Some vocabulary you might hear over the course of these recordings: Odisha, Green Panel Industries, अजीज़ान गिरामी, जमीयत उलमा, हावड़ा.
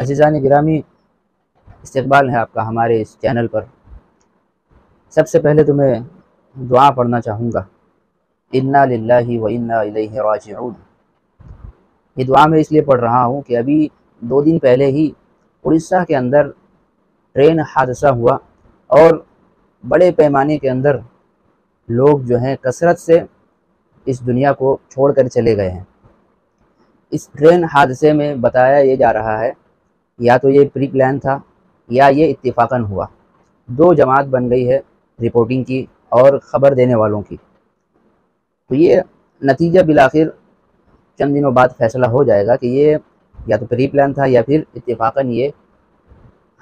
अजीज़ान गिरामी, इस्तकबाल है आपका हमारे इस चैनल पर। सबसे पहले तो मैं दुआ पढ़ना चाहूँगा, इन्ना लिल्लाहि व इन्ना इलैहि राजिऊन। ये दुआ मैं इसलिए पढ़ रहा हूँ कि अभी 2 दिन पहले ही उड़ीसा के अंदर ट्रेन हादसा हुआ और बड़े पैमाने के अंदर लोग जो हैं कसरत से इस दुनिया को छोड़कर चले गए हैं। इस ट्रेन हादसे में बताया ये जा रहा है, या तो ये प्री प्लान था या ये इत्तिफाकन हुआ। 2 जमात बन गई है रिपोर्टिंग की और ख़बर देने वालों की। तो ये नतीजा बिलाखिर चंद दिनों बाद फैसला हो जाएगा कि ये या तो प्री प्लान था या फिर इत्तिफाकन ये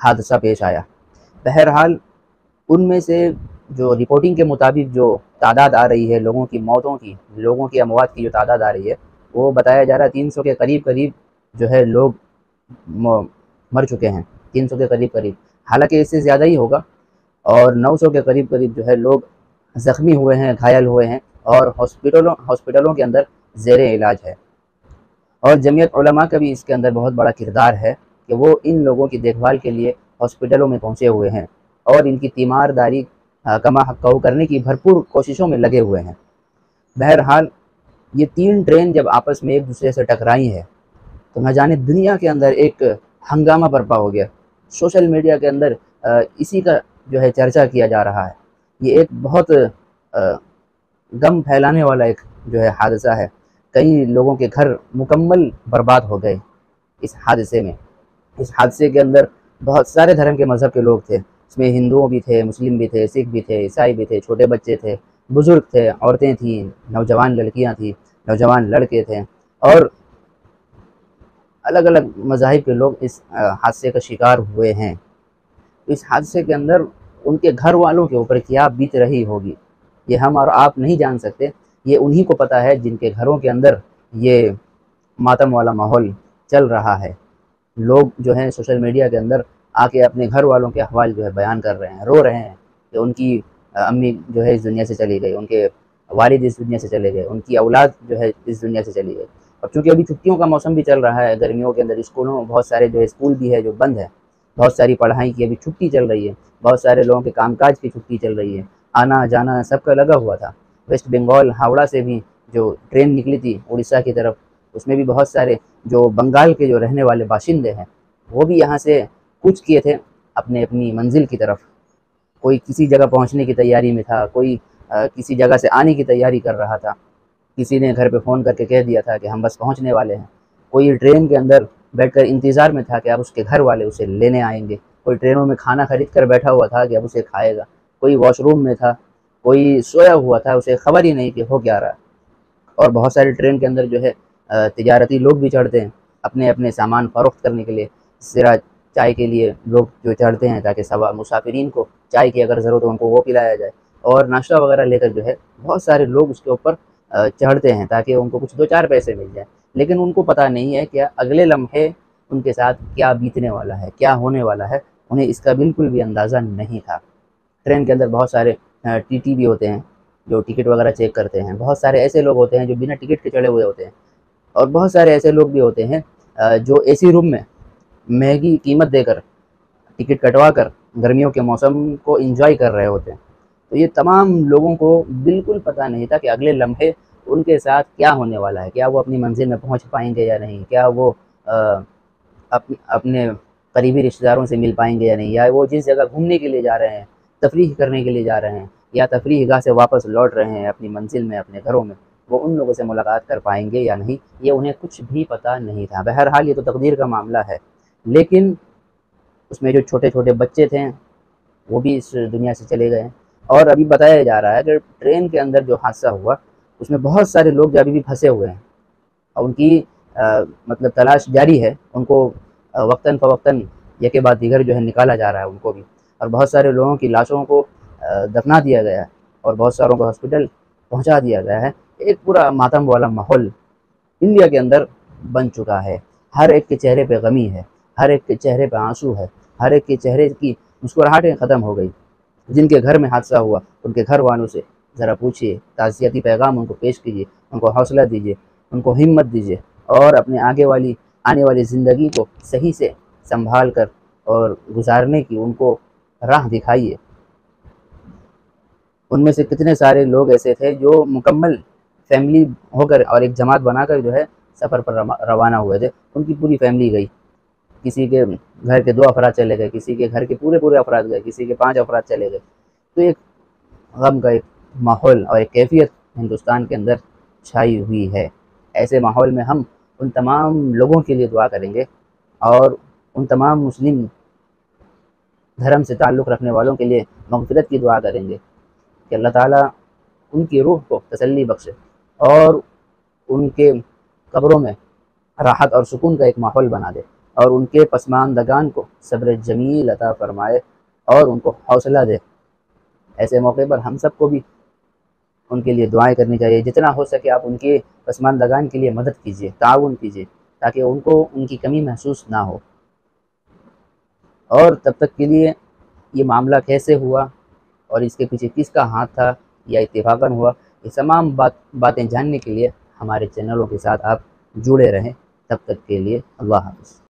हादसा पेश आया। बहरहाल उनमें से जो रिपोर्टिंग के मुताबिक जो तादाद आ रही है लोगों की मौतों की, लोगों की अमवात की जो तादाद आ रही है, वो बताया जा रहा है 300 के करीब जो है लोग मर चुके हैं, 300 के करीब। हालांकि इससे ज़्यादा ही होगा। और 900 के करीब जो है लोग ज़ख्मी हुए हैं, घायल हुए हैं और हॉस्पिटलों के अंदर ज़ेरे इलाज है। और जमीयत उलमा का भी इसके अंदर बहुत बड़ा किरदार है कि वो इन लोगों की देखभाल के लिए हॉस्पिटलों में पहुँचे हुए हैं और इनकी तीमारदारी कमा हक़ करने की भरपूर कोशिशों में लगे हुए हैं। बहरहाल ये 3 ट्रेन जब आपस में एक दूसरे से टकराई है तो न जाने दुनिया के अंदर एक हंगामा बर्पा हो गया। सोशल मीडिया के अंदर इसी का जो है चर्चा किया जा रहा है। ये एक बहुत गम फैलाने वाला एक जो है हादसा है। कई लोगों के घर मुकम्मल बर्बाद हो गए इस हादसे में। इस हादसे के अंदर बहुत सारे धर्म के मज़हब के लोग थे। इसमें हिंदुओं भी थे, मुस्लिम भी थे, सिख भी थे, ईसाई भी थे, छोटे बच्चे थे, बुज़ुर्ग थे, औरतें थीं, नौजवान लड़कियां थीं, नौजवान लड़के थे और अलग अलग मज़ाहिब के लोग इस हादसे का शिकार हुए हैं। इस हादसे के अंदर उनके घर वालों के ऊपर क्या बीत रही होगी ये हम और आप नहीं जान सकते। ये उन्हीं को पता है जिनके घरों के अंदर ये मातम वाला माहौल चल रहा है। लोग जो हैं सोशल मीडिया के अंदर आके अपने घर वालों के अहवाल जो है बयान कर रहे हैं, रो रहे हैं कि उनकी अम्मी जो है इस दुनिया से चली गई, उनके वालिद इस दुनिया से चले गए, उनकी औलाद जो है इस दुनिया से चली गई। और चूँकि अभी छुट्टियों का मौसम भी चल रहा है, गर्मियों के अंदर स्कूलों में बहुत सारे जो है स्कूल भी है जो बंद है, बहुत सारी पढ़ाई की अभी छुट्टी चल रही है, बहुत सारे लोगों के कामकाज की छुट्टी चल रही है, आना जाना सबका लगा हुआ था। वेस्ट बंगाल हावड़ा से भी जो ट्रेन निकली थी उड़ीसा की तरफ, उसमें भी बहुत सारे जो बंगाल के जो रहने वाले बाशिंदे हैं वो भी यहाँ से कुछ किए थे अपने अपनी मंजिल की तरफ। कोई किसी जगह पहुँचने की तैयारी में था, कोई किसी जगह से आने की तैयारी कर रहा था, किसी ने घर पे फ़ोन करके कह दिया था कि हम बस पहुँचने वाले हैं, कोई ट्रेन के अंदर बैठकर इंतज़ार में था कि अब उसके घर वाले उसे लेने आएंगे, कोई ट्रेनों में खाना खरीद कर बैठा हुआ था कि अब उसे खाएगा, कोई वॉशरूम में था, कोई सोया हुआ था, उसे खबर ही नहीं कि हो क्या रहा है। और बहुत सारे ट्रेन के अंदर जो है तिजारती लोग भी चढ़ते हैं अपने अपने सामान फ़रोख्त करने के लिए, सिरा चाय के लिए लोग जो चढ़ते हैं ताकि सब मुसाफिरीन को चाय की अगर ज़रूरत हो उनको वो पिलाया जाए। और नाश्ता वगैरह लेकर जो है बहुत सारे लोग उसके ऊपर चढ़ते हैं ताकि उनको कुछ 2-4 पैसे मिल जाए। लेकिन उनको पता नहीं है कि अगले लम्हे उनके साथ क्या बीतने वाला है, क्या होने वाला है, उन्हें इसका बिल्कुल भी अंदाज़ा नहीं था। ट्रेन के अंदर बहुत सारे टीटी भी होते हैं जो टिकट वगैरह चेक करते हैं, बहुत सारे ऐसे लोग होते हैं जो बिना टिकट के चढ़े हुए होते हैं और बहुत सारे ऐसे लोग भी होते हैं जो एसी रूम में महंगी कीमत देकर टिकट कटवा कर गर्मियों के मौसम को एंजॉय कर रहे होते हैं। तो ये तमाम लोगों को बिल्कुल पता नहीं था कि अगले लम्हे उनके साथ क्या होने वाला है, क्या वो अपनी मंजिल में पहुंच पाएंगे या नहीं, क्या वो अपने करीबी रिश्तेदारों से मिल पाएंगे या नहीं, या वो जिस जगह घूमने के लिए जा रहे हैं, तफरीह करने के लिए जा रहे हैं या तफरीह गाह से वापस लौट रहे हैं अपनी मंजिल में, अपने घरों में, वो उन लोगों से मुलाकात कर पाएंगे या नहीं, ये उन्हें कुछ भी पता नहीं था। बहरहाल ये तो तकदीर का मामला है। लेकिन उसमें जो छोटे छोटे बच्चे थे वो भी इस दुनिया से चले गए। और अभी बताया जा रहा है कि ट्रेन के अंदर जो हादसा हुआ उसमें बहुत सारे लोग जो अभी भी फंसे हुए हैं और उनकी मतलब तलाश जारी है, उनको वक्तन फवक्तन एक के बाद दीगर जो है निकाला जा रहा है उनको भी। और बहुत सारे लोगों की लाशों को दफना दिया गया है और बहुत सारों को हॉस्पिटल पहुँचा दिया गया है। एक पूरा मातम वाला माहौल इंडिया के अंदर बन चुका है। हर एक के चेहरे पे गमी है, हर एक के चेहरे पे आंसू है, हर एक के चेहरे की मुस्कुराहटें ख़त्म हो गई। जिनके घर में हादसा हुआ उनके घर वालों से ज़रा पूछिए, ताज़ियती पैगाम उनको पेश कीजिए, उनको हौसला दीजिए, उनको हिम्मत दीजिए और अपने आगे वाली आने वाली ज़िंदगी को सही से संभाल कर और गुजारने की उनको राह दिखाइए। उनमें से कितने सारे लोग ऐसे थे जो मुकम्मल फैमिली होकर और एक जमात बनाकर जो है सफ़र पर रवाना हुए थे। उनकी पूरी फैमिली गई, किसी के घर के 2 अफराद चले गए, किसी के घर के पूरे अफराद गए, किसी के 5 अफराद चले गए। तो एक गम का एक माहौल और एक कैफियत हिंदुस्तान के अंदर छाई हुई है। ऐसे माहौल में हम उन तमाम लोगों के लिए दुआ करेंगे और उन तमाम मुस्लिम धर्म से ताल्लुक़ रखने वालों के लिए मग़फ़िरत की दुआ करेंगे कि अल्लाह ताला उनकी रूह को तसल्ली बख्शे और उनके कब्रों में राहत और सुकून का एक माहौल बना दे और उनके पसमानदगान को सब्र जमील अता फ़रमाए और उनको हौसला दे। ऐसे मौके पर हम सबको भी उनके लिए दुआएं करनी चाहिए। जितना हो सके आप उनके पसमानदगान के लिए मदद कीजिए, ताउन कीजिए, ताकि उनको उनकी कमी महसूस ना हो। और तब तक के लिए ये मामला कैसे हुआ और इसके पीछे किसका हाथ था या इत्तेफाकन हुआ, ये तमाम बातें जानने के लिए हमारे चैनलों के साथ आप जुड़े रहें। तब तक के लिए अल्लाह हाफ़िज़।